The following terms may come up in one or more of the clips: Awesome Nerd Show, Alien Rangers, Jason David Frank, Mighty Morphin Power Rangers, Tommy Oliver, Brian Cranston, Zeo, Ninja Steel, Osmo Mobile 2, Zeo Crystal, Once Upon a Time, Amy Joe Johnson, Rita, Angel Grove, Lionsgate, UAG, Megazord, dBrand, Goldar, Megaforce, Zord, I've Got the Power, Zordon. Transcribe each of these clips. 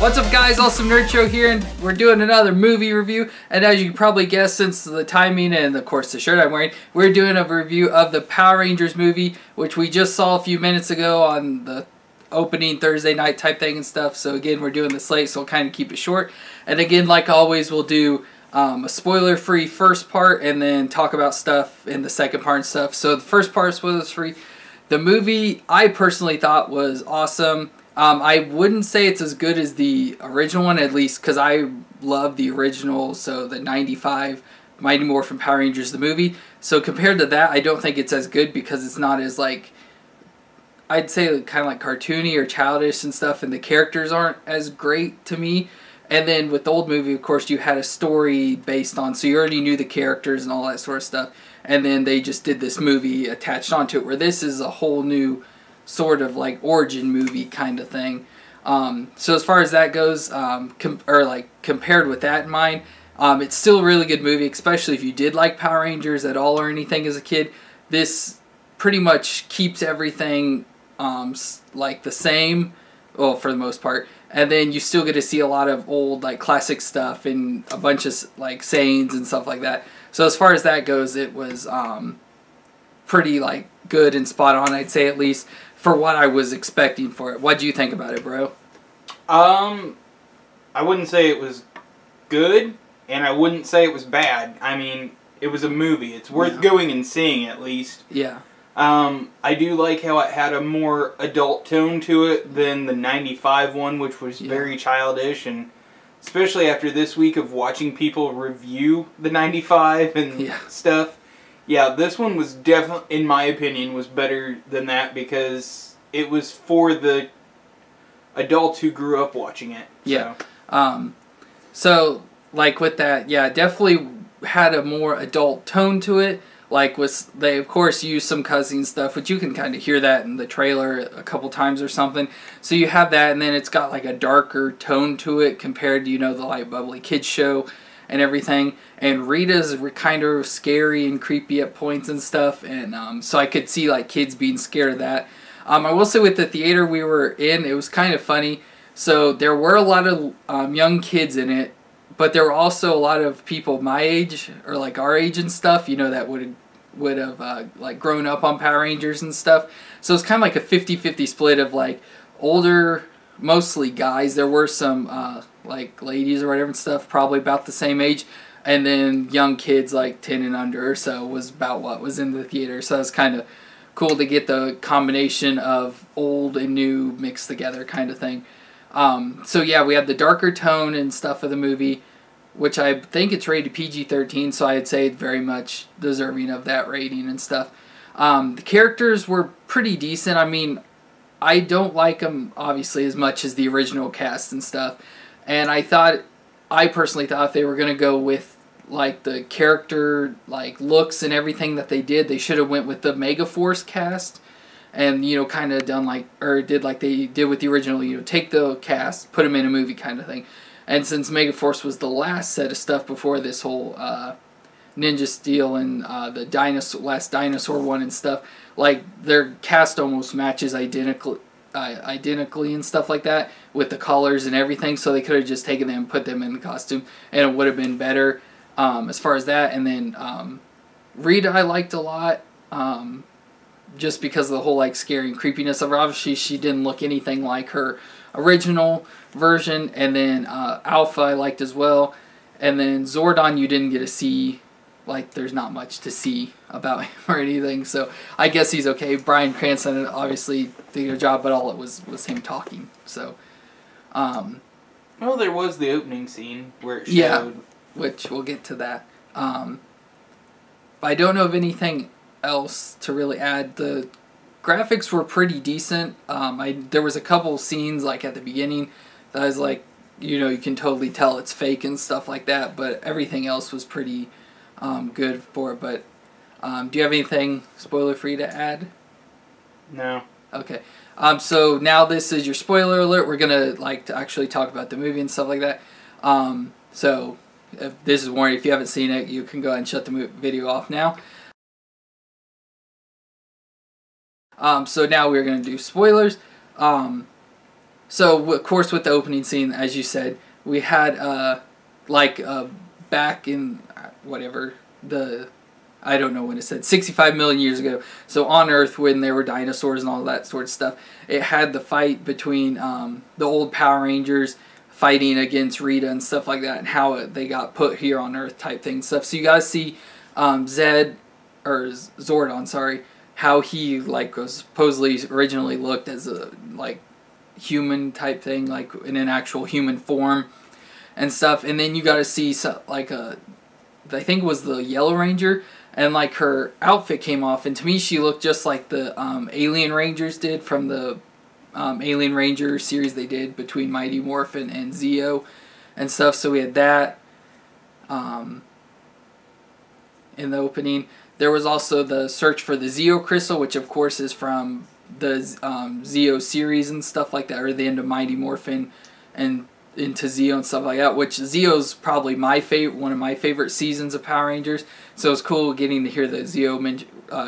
What's up guys, Awesome Nerd Show here, and we're doing another movie review. And as you can probably guess, since the timing and of course the shirt I'm wearing, we're doing a review of the Power Rangers movie, which we just saw a few minutes ago on the opening Thursday night type thing and stuff. So again, we're doing the slate, so we'll kind of keep it short. And again, like always, we'll do a spoiler-free first part and then talk about stuff in the second part and stuff. So the first part is spoilers-free. The movie I personally thought was awesome. I wouldn't say it's as good as the original one, at least, because I love the original, so the 95 Mighty Morphin Power Rangers, the movie. So compared to that, I don't think it's as good because it's not as, like, I'd say kind of like cartoony or childish and stuff, and the characters aren't as great to me. And then with the old movie, of course, you had a story based on, so you already knew the characters and all that sort of stuff. And then they just did this movie attached onto it, where this is a whole new sort of like origin movie kind of thing. So as far as that goes, compared with that in mind, it's still a really good movie, especially if you did like Power Rangers at all or anything as a kid. This pretty much keeps everything like the same, well, for the most part, and then you still get to see a lot of old like classic stuff and a bunch of like sayings and stuff like that. So as far as that goes, it was pretty like good and spot on, I'd say, at least for what I was expecting for it. What do you think about it, bro? I wouldn't say it was good, and I wouldn't say it was bad. I mean, it was a movie. It's worth going and seeing, at least. Yeah. I do like how it had a more adult tone to it than the 95 one, which was very childish, and especially after this week of watching people review the 95 and stuff. Yeah, this one was definitely, in my opinion, was better than that because it was for the adults who grew up watching it. Yeah. So, like with that, yeah, definitely had a more adult tone to it. Like, they of course use some cussing stuff, which you can kind of hear that in the trailer a couple times or something. So you have that, and then it's got like a darker tone to it compared to, you know, the light bubbly kids show and everything. And Rita's kind of scary and creepy at points and stuff, and so I could see like kids being scared of that. I will say with the theater we were in, it was kind of funny. So there were a lot of young kids in it, but there were also a lot of people my age or like our age and stuff, you know, that would have like grown up on Power Rangers and stuff. So it's kind of like a 50-50 split of like older, mostly guys. There were some like ladies or whatever and stuff, probably about the same age, and then young kids like 10 and under or so was about what was in the theater. So it was kind of cool to get the combination of old and new mixed together kind of thing. So yeah, we had the darker tone and stuff of the movie, which I think it's rated PG-13, so I'd say very much deserving of that rating and stuff. The characters were pretty decent. I mean, I don't like them obviously as much as the original cast and stuff. And I personally thought they were going to go with, like, the character, like, looks and everything that they did. They should have went with the Megaforce cast and, you know, kind of done, like, or did like they did with the original, you know, take the cast, put them in a movie kind of thing. And since Megaforce was the last set of stuff before this whole Ninja Steel and the last dinosaur one and stuff, like, their cast almost matches identically and stuff like that with the colors and everything, so they could have just taken them and put them in the costume and it would have been better as far as that. And then Rita I liked a lot, just because of the whole like scary and creepiness of her. Obviously she didn't look anything like her original version. And then Alpha I liked as well. And then Zordon you didn't get to see, like, there's not much to see about him or anything, so I guess he's okay. Brian Cranston obviously did a job, but all it was him talking. So, well, there was the opening scene where it showed, which we'll get to that. I don't know of anything else to really add. The graphics were pretty decent. There was a couple scenes like at the beginning that I was like, you know, you can totally tell it's fake and stuff like that, but everything else was pretty good for it. But do you have anything spoiler-free to add? No. Okay. So now this is your spoiler alert. We're gonna like to actually talk about the movie and stuff like that. So if this is warning. If you haven't seen it, you can go ahead and shut the video off now. So now we're gonna do spoilers. So, of course, with the opening scene, as you said, we had, back in, whatever, the, I don't know when it said, 65 million years ago. So, on Earth, when there were dinosaurs and all that sort of stuff, it had the fight between the old Power Rangers fighting against Rita and stuff like that, and how they got put here on Earth type thing stuff. So, you guys see Zordon, sorry, how he, like, was supposedly originally looked as a, like, human type thing, like in an actual human form and stuff. And then you got to see I think it was the Yellow Ranger, and like her outfit came off, and to me she looked just like the Alien Rangers did from the Alien Ranger series they did between Mighty Morphin and Zeo and stuff. So we had that in the opening. There was also the search for the Zeo Crystal, which of course is from the Zeo series and stuff like that, or the end of Mighty Morphin and into Zeo and stuff like that, which Zeo's probably my favorite, one of my favorite seasons of Power Rangers. So it's cool getting to hear the Zeo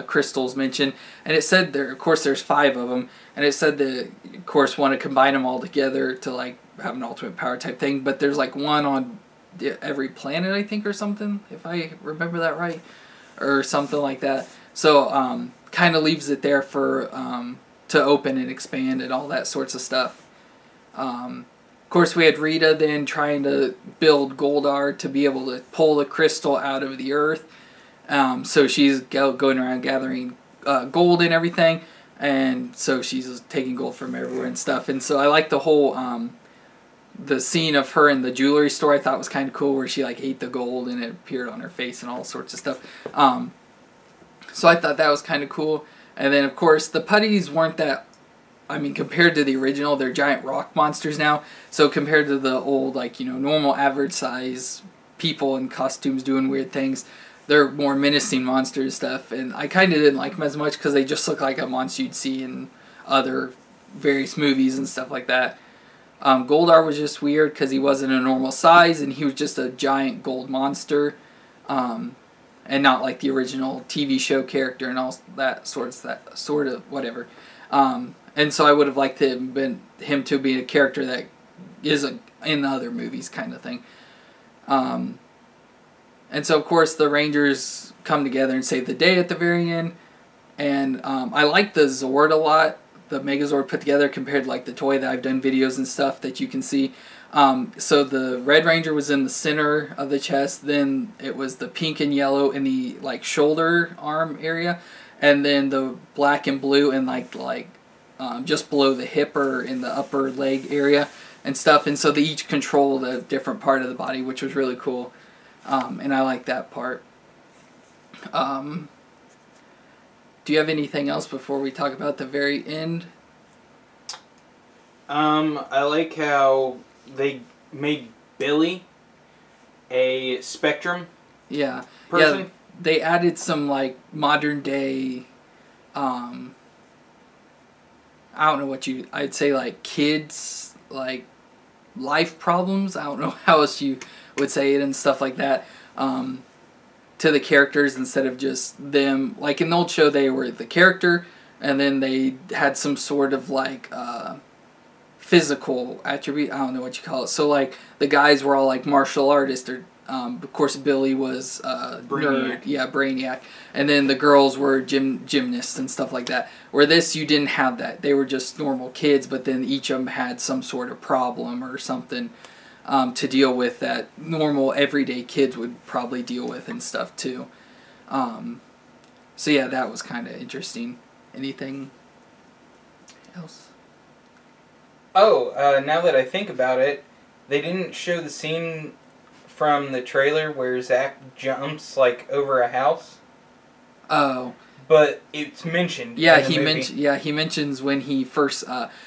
crystals mentioned. And it said there, of course, there's 5 of them, and it said that, of course, want to combine them all together to like have an ultimate power type thing. But there's like one on every planet, I think, or something, if I remember that right, or something like that. So kind of leaves it there for to open and expand and all that sorts of stuff. Of course, we had Rita then trying to build Goldar to be able to pull the crystal out of the Earth. So she's going around gathering gold and everything, and so she's taking gold from everywhere and stuff. And so I like the whole the scene of her in the jewelry store. I thought was kind of cool, where she like ate the gold and it appeared on her face and all sorts of stuff. So I thought that was kind of cool. And then, of course, the putties weren't that... I mean, compared to the original, they're giant rock monsters now. So compared to the old, like, you know, normal average size people in costumes doing weird things, they're more menacing monsters and stuff. And I kind of didn't like them as much because they just look like a monster you'd see in other various movies and stuff like that. Goldar was just weird because he wasn't a normal size, and he was just a giant gold monster. And not like the original TV show character and all that sort of whatever. And so I would have liked to have been him to be a character that is in other movies kind of thing. And so, of course, the Rangers come together and save the day at the very end. And I like the Zord a lot, the Megazord put together, compared to like the toy that I've done videos and stuff that you can see. So the Red Ranger was in the center of the chest, then it was the pink and yellow in the like shoulder arm area, and then the black and blue and like just below the hip or in the upper leg area and stuff. And so they each controlled a different part of the body, which was really cool. And I like that part. Do you have anything else before we talk about the very end? I like how they made Billy a Spectrum person. Yeah, they added some, like, modern-day, I don't know what you... I'd say, like, kids, like, life problems. I don't know how else you would say it and stuff like that, to the characters instead of just them. Like, in the old show, they were the character, and then they had some sort of, like, physical attribute, I don't know what you call it. So like the guys were all like martial artists, or of course Billy was Brainiac. Brainiac, and then the girls were gymnasts and stuff like that. Where this, you didn't have that. They were just normal kids, but then each of them had some sort of problem or something to deal with that normal everyday kids would probably deal with and stuff too. So yeah, that was kind of interesting. Anything else? Oh, now that I think about it, they didn't show the scene from the trailer where Zach jumps, like, over a house. Oh. But it's mentioned. Yeah, he mentions when he first,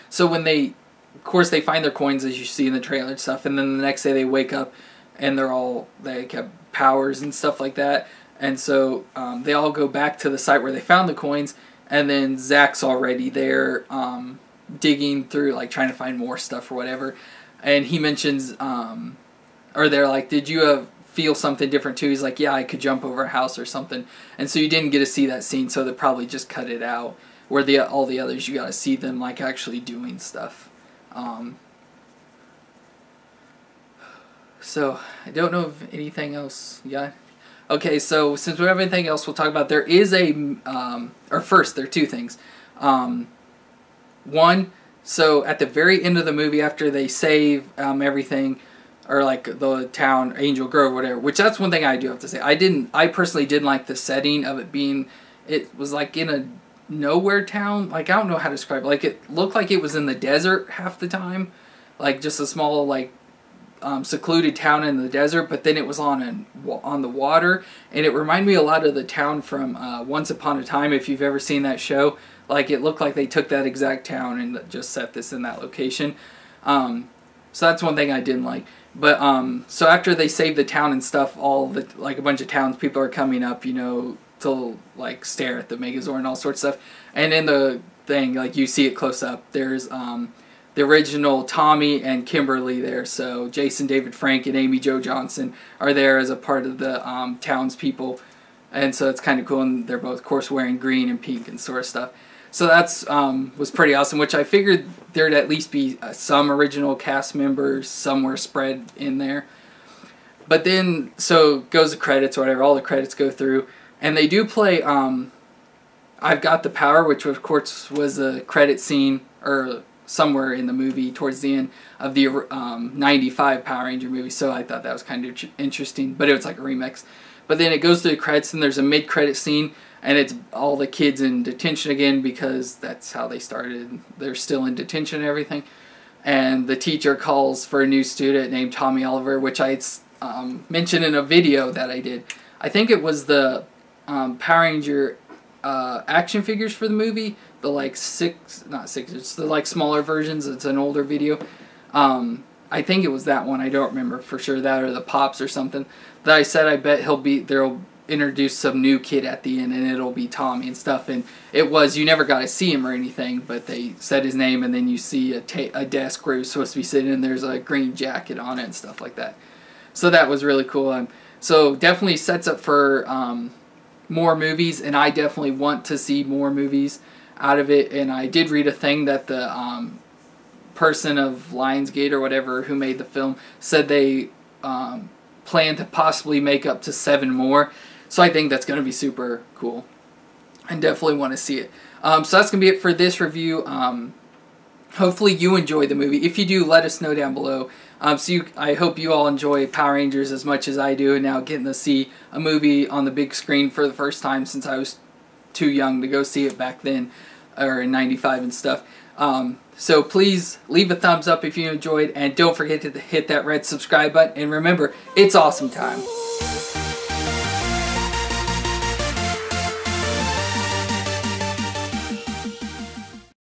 so when they, of course, they find their coins, as you see in the trailer and stuff, and then the next day they wake up, and they're all, they have powers and stuff like that, and so they all go back to the site where they found the coins, and then Zach's already there, digging through, like, trying to find more stuff or whatever, and he mentions, or they're like, did you feel something different too? He's like, yeah, I could jump over a house or something. And so you didn't get to see that scene, so they probably just cut it out, where all the others, you got to see them, like, actually doing stuff. So I don't know if anything else. Yeah. Okay, so since we have anything else, we'll talk about. There is a, or first, there are two things. One, so at the very end of the movie, after they save everything, or like the town, Angel Grove, whatever. Which that's one thing I do have to say. I personally didn't like the setting of it being. It was like in a nowhere town. Like, I don't know how to describe it. Like, it looked like it was in the desert half the time, like just a small like. Secluded town in the desert, but then it was on the water, and it reminded me a lot of the town from Once Upon a Time, if you've ever seen that show. Like, it looked like they took that exact town and just set this in that location. So that's one thing I didn't like. But so after they saved the town and stuff, all the like a bunch of townspeople are coming up, you know, to like stare at the Megazord and all sorts of stuff. And in the thing, like, you see it close up. There's the original Tommy and Kimberly there, so Jason David Frank and Amy Joe Johnson are there as a part of the townspeople, and so it's kind of cool, and they're both, of course, wearing green and pink and sort of stuff. So that's was pretty awesome, which I figured there'd at least be some original cast members somewhere spread in there. But then, so goes the credits or whatever, all the credits go through, and they do play I've Got the Power, which of course was a credit scene, or somewhere in the movie towards the end of the 95 Power Ranger movie, so I thought that was kind of interesting, but it was like a remix. But then it goes through the credits, and there's a mid-credit scene, and it's all the kids in detention again, because that's how they started. They're still in detention and everything, and the teacher calls for a new student named Tommy Oliver, which I mentioned in a video that I did. I think it was the Power Ranger action figures for the movie, the like it's the like smaller versions. It's an older video. I think it was that one. I don't remember for sure, that or the Pops or something, that I said I bet they'll introduce some new kid at the end, and it'll be Tommy and stuff. And it was, you never got to see him or anything, but they said his name, and then you see a desk where he was supposed to be sitting, and there's a green jacket on it and stuff like that. So that was really cool. So definitely sets up for more movies, and I definitely want to see more movies out of it. And I did read a thing that the person of Lionsgate or whatever who made the film said they plan to possibly make up to 7 more, so I think that's going to be super cool, and definitely want to see it. So that's going to be it for this review. Hopefully you enjoy the movie. If you do, let us know down below. I hope you all enjoy Power Rangers as much as I do, and now getting to see a movie on the big screen for the first time, since I was too young to go see it back then, or in 95 and stuff. So please leave a thumbs up if you enjoyed, and don't forget to hit that red subscribe button, and remember, it's awesome time.